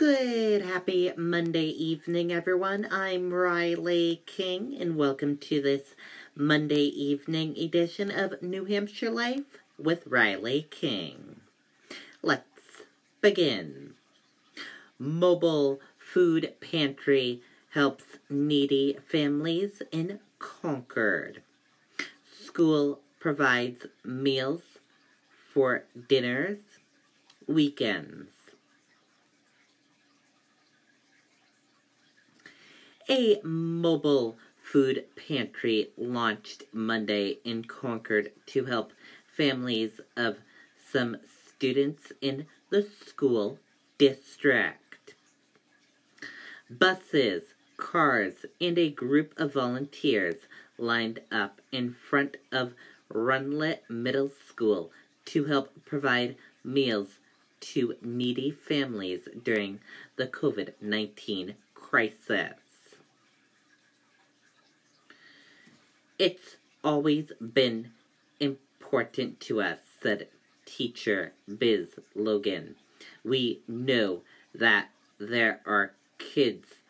Good, happy Monday evening, everyone. I'm Riley King, and welcome to this Monday evening edition of New Hampshire Life with Riley King. Let's begin. Mobile food pantry helps needy families in Concord. School provides meals for dinners, weekends. A mobile food pantry launched Monday in Concord to help families of some students in the school district. Buses, cars, and a group of volunteers lined up in front of Runlett Middle School to help provide meals to needy families during the COVID-19 crisis. "It's always been important to us," said teacher Biz Logan. "We know that there are kids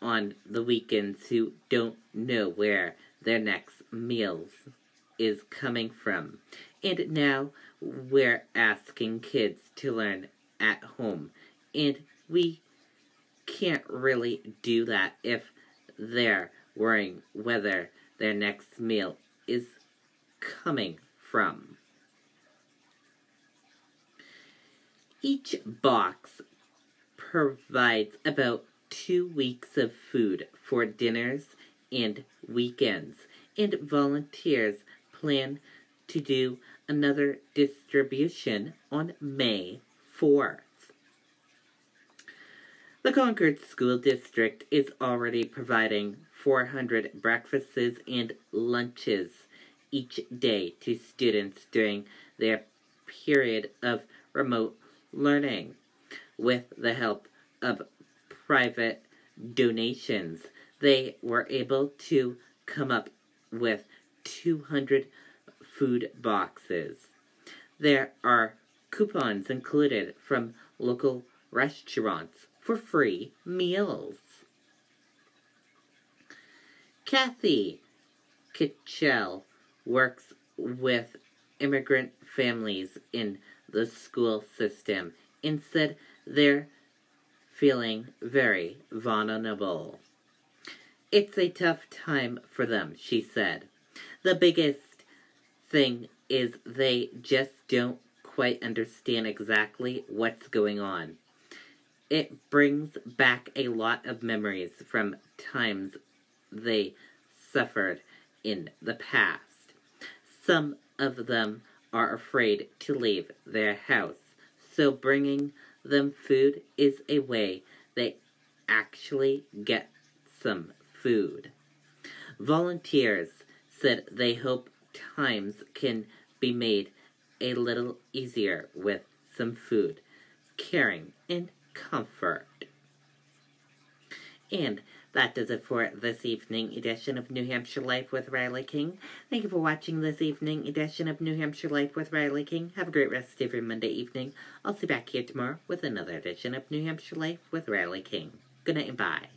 on the weekends who don't know where their next meal is coming from. And now we're asking kids to learn at home. And we can't really do that if they're worrying whether their next meal is coming from." Each box provides about 2 weeks of food for dinners and weekends, and volunteers plan to do another distribution on May 4th. The Concord School District is already providing 400 breakfasts and lunches each day to students during their period of remote learning. With the help of private donations, they were able to come up with 200 food boxes. There are coupons included from local restaurants for free meals. Kathy Kitchell works with immigrant families in the school system and said they're feeling very vulnerable. "It's a tough time for them," she said. "The biggest thing is they just don't quite understand exactly what's going on. It brings back a lot of memories from times they suffered in the past. Some of them are afraid to leave their house, so bringing them food is a way they actually get some food." Volunteers said they hope times can be made a little easier with some food, caring, and comfort. And that does it for this evening edition of New Hampshire Life with Riley King. Thank you for watching this evening edition of New Hampshire Life with Riley King. Have a great rest of your Monday evening. I'll see you back here tomorrow with another edition of New Hampshire Life with Riley King. Good night and bye.